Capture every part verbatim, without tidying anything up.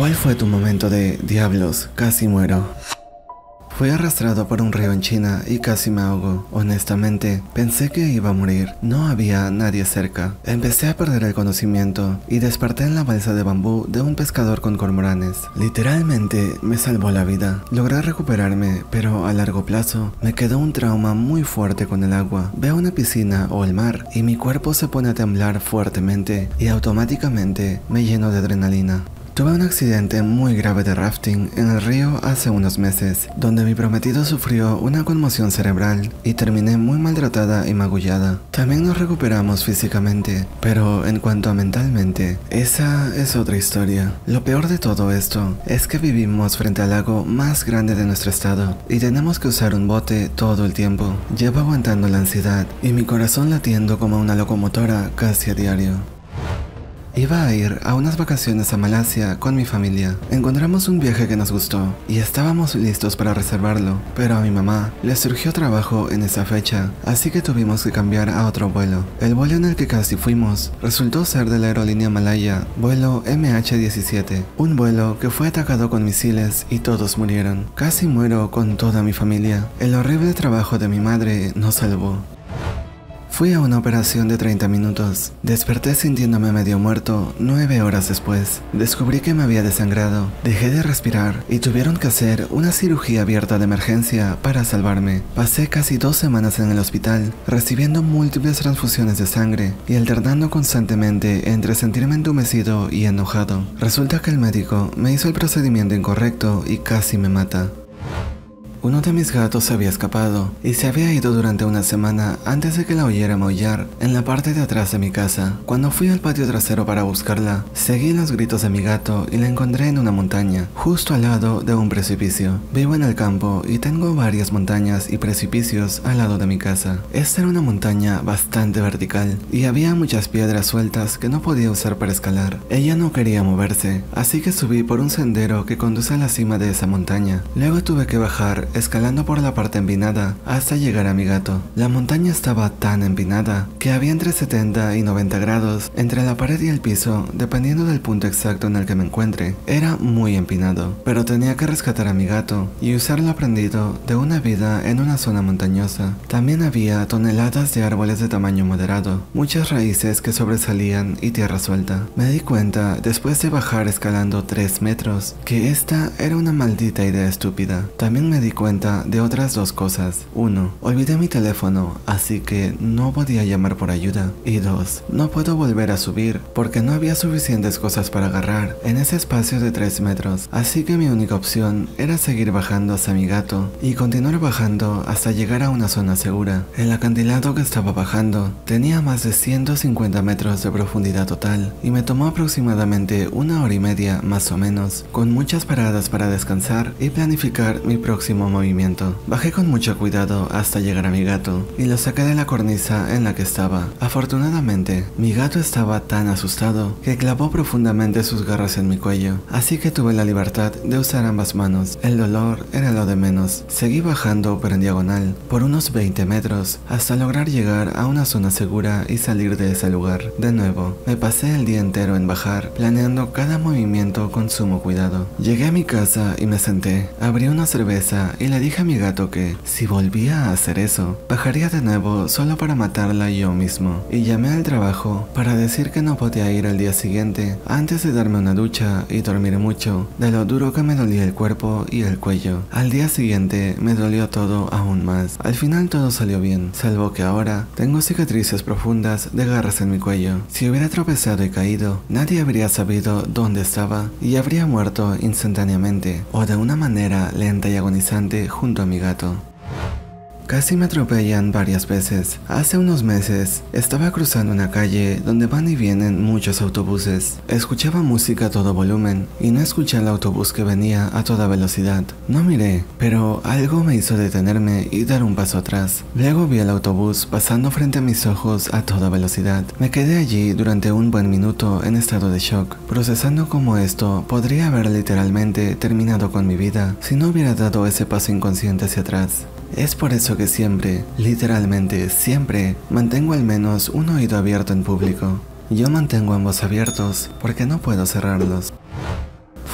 ¿Cuál fue tu momento de diablos, casi muero? Fui arrastrado por un río en China y casi me ahogo. Honestamente, pensé que iba a morir. No había nadie cerca. Empecé a perder el conocimiento y desperté en la balsa de bambú de un pescador con cormoranes. Literalmente me salvó la vida. Logré recuperarme, pero a largo plazo me quedó un trauma muy fuerte con el agua. Veo una piscina o el mar y mi cuerpo se pone a temblar fuertemente y automáticamente me lleno de adrenalina. Tuve un accidente muy grave de rafting en el río hace unos meses, donde mi prometido sufrió una conmoción cerebral y terminé muy maltratada y magullada. También nos recuperamos físicamente, pero en cuanto a mentalmente, esa es otra historia. Lo peor de todo esto es que vivimos frente al lago más grande de nuestro estado y tenemos que usar un bote todo el tiempo. Llevo aguantando la ansiedad y mi corazón latiendo como una locomotora casi a diario. Iba a ir a unas vacaciones a Malasia con mi familia. Encontramos un viaje que nos gustó y estábamos listos para reservarlo, pero a mi mamá le surgió trabajo en esa fecha, así que tuvimos que cambiar a otro vuelo. El vuelo en el que casi fuimos resultó ser de la aerolínea Malaya, vuelo M H diecisiete, un vuelo que fue atacado con misiles y todos murieron. Casi muero con toda mi familia. El horrible trabajo de mi madre nos salvó. Fui a una operación de treinta minutos. Desperté sintiéndome medio muerto nueve horas después. Descubrí que me había desangrado, dejé de respirar y tuvieron que hacer una cirugía abierta de emergencia para salvarme. Pasé casi dos semanas en el hospital, recibiendo múltiples transfusiones de sangre y alternando constantemente entre sentirme entumecido y enojado. Resulta que el médico me hizo el procedimiento incorrecto y casi me mata. Uno de mis gatos se había escapado y se había ido durante una semana antes de que la oyera maullar en la parte de atrás de mi casa. Cuando fui al patio trasero para buscarla, seguí los gritos de mi gato y la encontré en una montaña, justo al lado de un precipicio. Vivo en el campo y tengo varias montañas y precipicios al lado de mi casa. Esta era una montaña bastante vertical y había muchas piedras sueltas que no podía usar para escalar. Ella no quería moverse, así que subí por un sendero que conduce a la cima de esa montaña. Luego tuve que bajar escalando por la parte empinada hasta llegar a mi gato. La montaña estaba tan empinada que había entre setenta y noventa grados entre la pared y el piso, dependiendo del punto exacto en el que me encuentre. Era muy empinado, pero tenía que rescatar a mi gato y usar lo aprendido de una vida en una zona montañosa. También había toneladas de árboles de tamaño moderado, muchas raíces que sobresalían y tierra suelta. Me di cuenta, después de bajar escalando tres metros, que esta era una maldita idea estúpida. También me di cuenta de otras dos cosas. Uno, olvidé mi teléfono, así que no podía llamar por ayuda. Y dos, no puedo volver a subir porque no había suficientes cosas para agarrar en ese espacio de tres metros, así que mi única opción era seguir bajando hasta mi gato y continuar bajando hasta llegar a una zona segura. El acantilado que estaba bajando tenía más de ciento cincuenta metros de profundidad total y me tomó aproximadamente una hora y media más o menos, con muchas paradas para descansar y planificar mi próximo movimiento. Bajé con mucho cuidado hasta llegar a mi gato y lo saqué de la cornisa en la que estaba. Afortunadamente, mi gato estaba tan asustado que clavó profundamente sus garras en mi cuello, así que tuve la libertad de usar ambas manos. El dolor era lo de menos. Seguí bajando pero en diagonal por unos veinte metros hasta lograr llegar a una zona segura y salir de ese lugar. De nuevo, me pasé el día entero en bajar, planeando cada movimiento con sumo cuidado. Llegué a mi casa y me senté, abrí una cerveza y le dije a mi gato que, si volvía a hacer eso, bajaría de nuevo solo para matarla yo mismo. Y llamé al trabajo para decir que no podía ir al día siguiente antes de darme una ducha y dormir mucho, de lo duro que me dolía el cuerpo y el cuello. Al día siguiente me dolió todo aún más. Al final todo salió bien, salvo que ahora tengo cicatrices profundas de garras en mi cuello. Si hubiera tropezado y caído, nadie habría sabido dónde estaba y habría muerto instantáneamente o de una manera lenta y agonizante junto a mi gato. Casi me atropellan varias veces. Hace unos meses estaba cruzando una calle donde van y vienen muchos autobuses. Escuchaba música a todo volumen y no escuché el autobús que venía a toda velocidad. No miré, pero algo me hizo detenerme y dar un paso atrás. Luego vi el autobús pasando frente a mis ojos a toda velocidad. Me quedé allí durante un buen minuto en estado de shock, procesando cómo esto podría haber literalmente terminado con mi vida si no hubiera dado ese paso inconsciente hacia atrás. Es por eso que siempre, literalmente siempre, mantengo al menos un oído abierto en público. Yo mantengo ambos abiertos porque no puedo cerrarlos.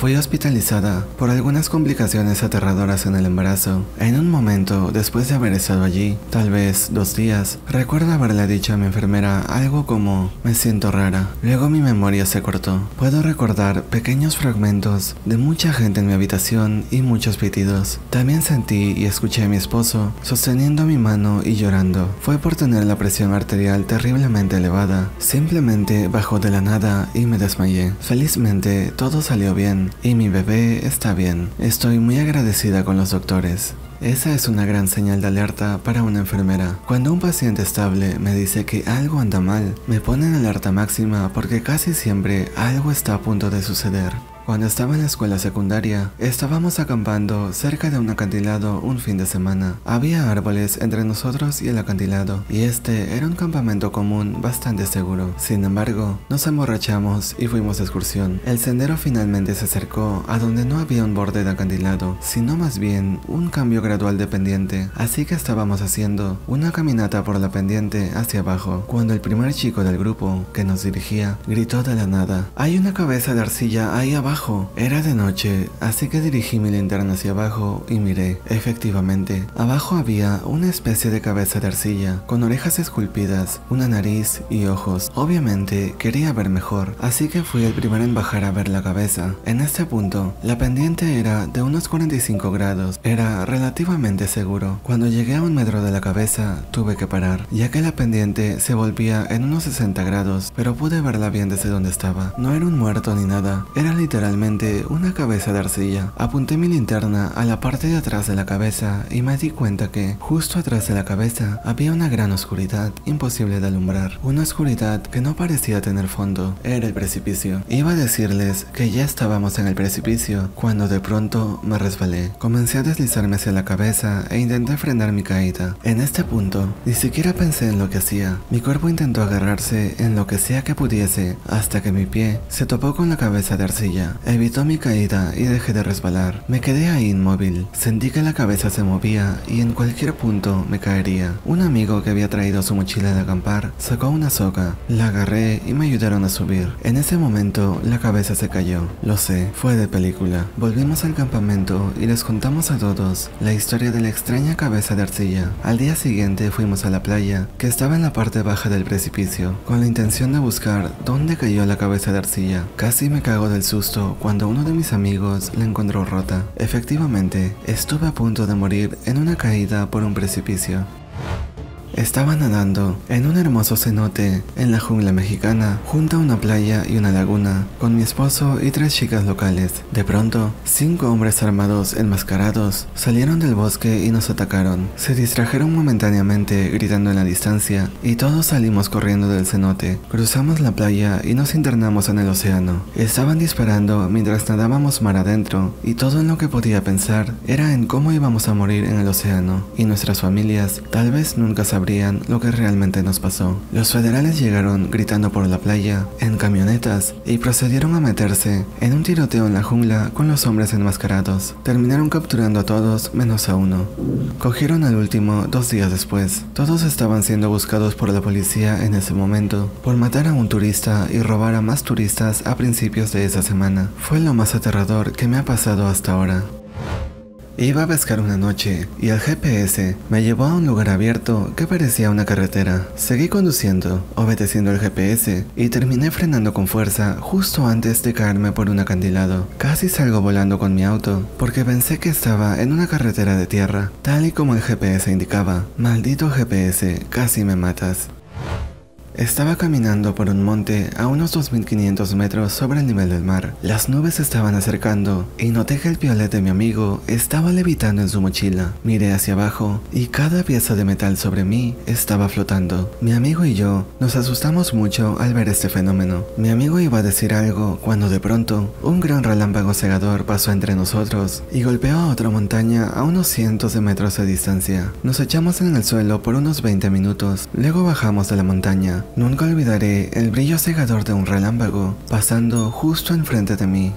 Fue hospitalizada por algunas complicaciones aterradoras en el embarazo. En un momento, después de haber estado allí, tal vez dos días, recuerdo haberle dicho a mi enfermera algo como, me siento rara. Luego mi memoria se cortó. Puedo recordar pequeños fragmentos de mucha gente en mi habitación y muchos pitidos. También sentí y escuché a mi esposo sosteniendo mi mano y llorando. Fue por tener la presión arterial terriblemente elevada. Simplemente bajó de la nada y me desmayé. Felizmente todo salió bien y mi bebé está bien. Estoy muy agradecida con los doctores. Esa es una gran señal de alerta para una enfermera. Cuando un paciente estable me dice que algo anda mal, me pone en alerta máxima porque casi siempre algo está a punto de suceder. Cuando estaba en la escuela secundaria, estábamos acampando cerca de un acantilado un fin de semana. Había árboles entre nosotros y el acantilado, y este era un campamento común bastante seguro. Sin embargo, nos emborrachamos y fuimos de excursión. El sendero finalmente se acercó a donde no había un borde de acantilado, sino más bien un cambio gradual de pendiente, así que estábamos haciendo una caminata por la pendiente hacia abajo, cuando el primer chico del grupo que nos dirigía gritó de la nada, «Hay una cabeza de arcilla ahí abajo». Era de noche, así que dirigí mi linterna hacia abajo y miré. Efectivamente, abajo había una especie de cabeza de arcilla, con orejas esculpidas, una nariz y ojos. Obviamente, quería ver mejor, así que fui el primero en bajar a ver la cabeza. En este punto, la pendiente era de unos cuarenta y cinco grados. Era relativamente seguro. Cuando llegué a un metro de la cabeza, tuve que parar, ya que la pendiente se volvía en unos sesenta grados, pero pude verla bien desde donde estaba. No era un muerto ni nada, era literalmente una cabeza de arcilla. Apunté mi linterna a la parte de atrás de la cabeza y me di cuenta que justo atrás de la cabeza había una gran oscuridad imposible de alumbrar, una oscuridad que no parecía tener fondo. Era el precipicio. Iba a decirles que ya estábamos en el precipicio cuando de pronto me resbalé. Comencé a deslizarme hacia la cabeza e intenté frenar mi caída. En este punto ni siquiera pensé en lo que hacía. Mi cuerpo intentó agarrarse en lo que sea que pudiese hasta que mi pie se topó con la cabeza de arcilla. Evitó mi caída y dejé de resbalar. Me quedé ahí inmóvil. Sentí que la cabeza se movía y en cualquier punto me caería. Un amigo que había traído su mochila de acampar sacó una soga. La agarré y me ayudaron a subir. En ese momento la cabeza se cayó. Lo sé, fue de película. Volvimos al campamento y les contamos a todos la historia de la extraña cabeza de arcilla. Al día siguiente fuimos a la playa que estaba en la parte baja del precipicio con la intención de buscar dónde cayó la cabeza de arcilla. Casi me cago del susto cuando uno de mis amigos la encontró rota. Efectivamente, estuve a punto de morir en una caída por un precipicio. Estaba nadando en un hermoso cenote en la jungla mexicana, junto a una playa y una laguna, con mi esposo y tres chicas locales. De pronto, cinco hombres armados enmascarados salieron del bosque y nos atacaron. Se distrajeron momentáneamente gritando en la distancia y todos salimos corriendo del cenote. Cruzamos la playa y nos internamos en el océano. Estaban disparando mientras nadábamos mar adentro y todo en lo que podía pensar era en cómo íbamos a morir en el océano y nuestras familias tal vez nunca sabrían lo que realmente nos pasó. Los federales llegaron gritando por la playa en camionetas y procedieron a meterse en un tiroteo en la jungla con los hombres enmascarados. Terminaron capturando a todos menos a uno. Cogieron al último dos días después. Todos estaban siendo buscados por la policía en ese momento por matar a un turista y robar a más turistas a principios de esa semana. Fue lo más aterrador que me ha pasado hasta ahora. Iba a pescar una noche y el G P S me llevó a un lugar abierto que parecía una carretera. Seguí conduciendo, obedeciendo el G P S y terminé frenando con fuerza justo antes de caerme por un acantilado. Casi salgo volando con mi auto porque pensé que estaba en una carretera de tierra, tal y como el G P S indicaba. Maldito G P S, casi me matas. Estaba caminando por un monte a unos dos mil quinientos metros sobre el nivel del mar. Las nubes se estaban acercando y noté que el piolet de mi amigo estaba levitando en su mochila. Miré hacia abajo y cada pieza de metal sobre mí estaba flotando. Mi amigo y yo nos asustamos mucho al ver este fenómeno. Mi amigo iba a decir algo cuando de pronto un gran relámpago cegador pasó entre nosotros y golpeó a otra montaña a unos cientos de metros de distancia. Nos echamos en el suelo por unos veinte minutos, luego bajamos de la montaña. Nunca olvidaré el brillo cegador de un relámpago pasando justo enfrente de mí.